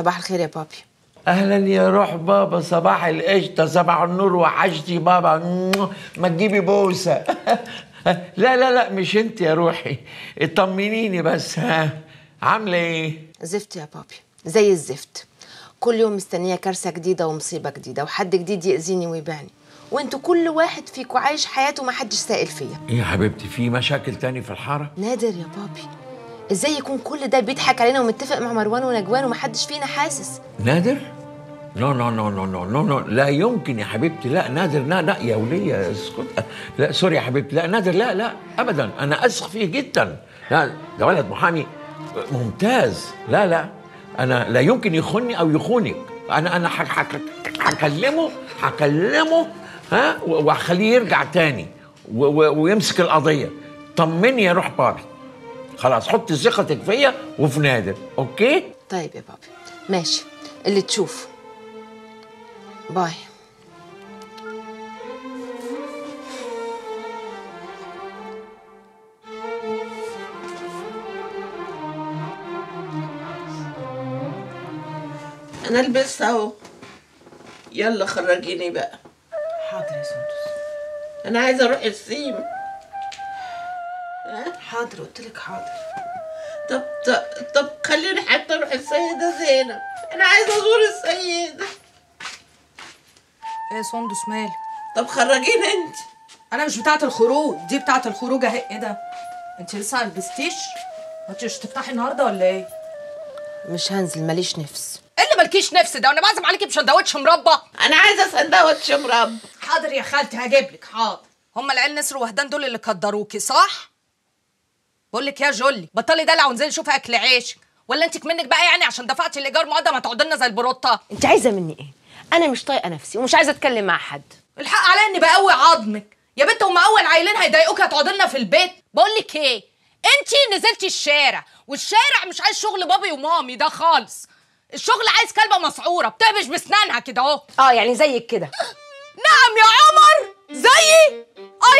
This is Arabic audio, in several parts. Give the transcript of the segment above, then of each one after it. صباح الخير يا بابي. اهلا يا روح بابا، صباح القشطه، صباح النور، وحشتي بابا، ما تجيبي بوسه. لا لا لا مش انت يا روحي، طمنيني بس، ها عامله ايه؟ زفت يا بابي، زي الزفت، كل يوم مستنيه كارثه جديده ومصيبه جديده وحد جديد ياذيني ويبيعني، وانتوا كل واحد فيكوا عايش حياته ومحدش سائل فيا. ايه يا حبيبتي، في مشاكل تاني في الحاره؟ نادر يا بابي، ازاي يكون كل ده بيضحك علينا ومتفق مع مروان ونجوان ومحدش فينا حاسس؟ نادر؟ نو نو نو نو نو نو، لا يمكن يا حبيبتي، لا نادر، لا لا يا وليه اسكت، لا سوري يا حبيبتي، لا نادر، لا لا ابدا، انا اثق فيه جدا، لا ده ولد محامي ممتاز، لا لا انا لا يمكن يخوني او يخونك، انا هكلمه ها وهخليه يرجع تاني ويمسك القضيه، طمني يا روح بابي، خلاص حطي ثقتك فيا وفي نادر، اوكي؟ طيب يا بابي، ماشي اللي تشوفه، باي. انا لبست اهو، يلا خرجيني بقى. حاضر يا سندس، انا عايزه اروح السيم. حاضر قلت لك حاضر. طب خليني حتى اروح السيده زينب، انا عايزه ازور السيده. ايه يا سندس مالك؟ طب خرجيني انت. انا مش بتاعه الخروج، دي بتاعه الخروج اهي. ايه ده؟ انت لسه ما لبستيش؟ مش تفتحي النهارده ولا ايه؟ مش هنزل، ماليش نفس. ايه اللي مالكيش نفس ده؟ وانا بعزم عليكي بسندوتش مربى؟ انا عايزه سندوتش مربى. حاضر يا خالتي هجيب لك، حاضر. هم العيال نسر وهدان دول اللي كدروكي صح؟ بقول لك يا جولي بطلي دلع ونزلي شوفي اكل عيشك، ولا انتك منك بقى يعني عشان دفعتي الايجار مقدم هتقعدي لنا زي البروطه؟ انت عايزه مني ايه؟ انا مش طايقه نفسي ومش عايزه اتكلم مع حد. الحق عليا اني بقوي عظمك يا بنت، هم اول عيلين هيضايقوكي هتقعدي لنا في البيت. بقول لك ايه، انت نزلتي الشارع والشارع مش عايز شغل بابي ومامي ده خالص، الشغل عايز كلبه مسعوره بتهبش بسنانها كده اهو. يعني زيك كده؟ نعم يا عمر، زيي؟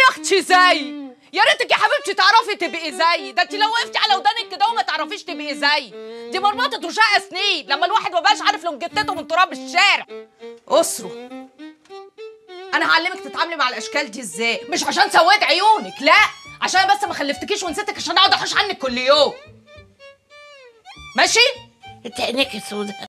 يا اختي زيي، يا ريتك يا حبيبتي تعرفي تبقي زيي، ده انت لو وقفتي على ودانك كده وما تعرفيش تبقي زيي، دي مرمطه وشقه سنين لما الواحد ما بقاش عارف لونجتته من تراب الشارع. اسره، انا هعلمك تتعاملي مع الاشكال دي ازاي، مش عشان سويت عيونك، لا عشان بس ما خلفتكيش ونسيتك عشان اقعد احوش عنك كل يوم. ماشي؟ انت عينيك سودا.